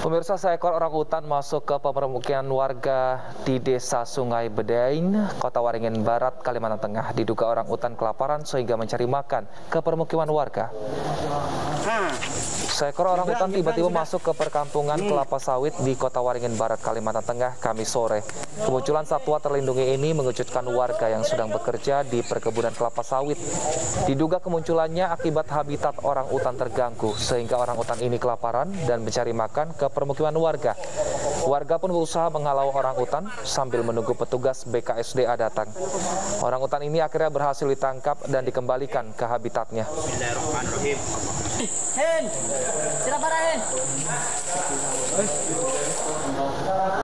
Pemirsa, seekor orangutan masuk ke pemukiman warga di Desa Sungai Bedain, Kotawaringin Barat, Kalimantan Tengah. Diduga orangutan kelaparan sehingga mencari makan ke permukiman warga. Seekor orangutan tiba-tiba masuk ke perkampungan kelapa sawit di Kotawaringin Barat, Kalimantan Tengah, Kamis sore. Kemunculan satwa terlindungi ini mengejutkan warga yang sedang bekerja di perkebunan kelapa sawit. Diduga kemunculannya akibat habitat orangutan terganggu, sehingga orangutan ini kelaparan dan mencari makan ke permukiman warga. Warga pun berusaha menghalau orangutan sambil menunggu petugas BKSDA datang. Orangutan ini akhirnya berhasil ditangkap dan dikembalikan ke habitatnya.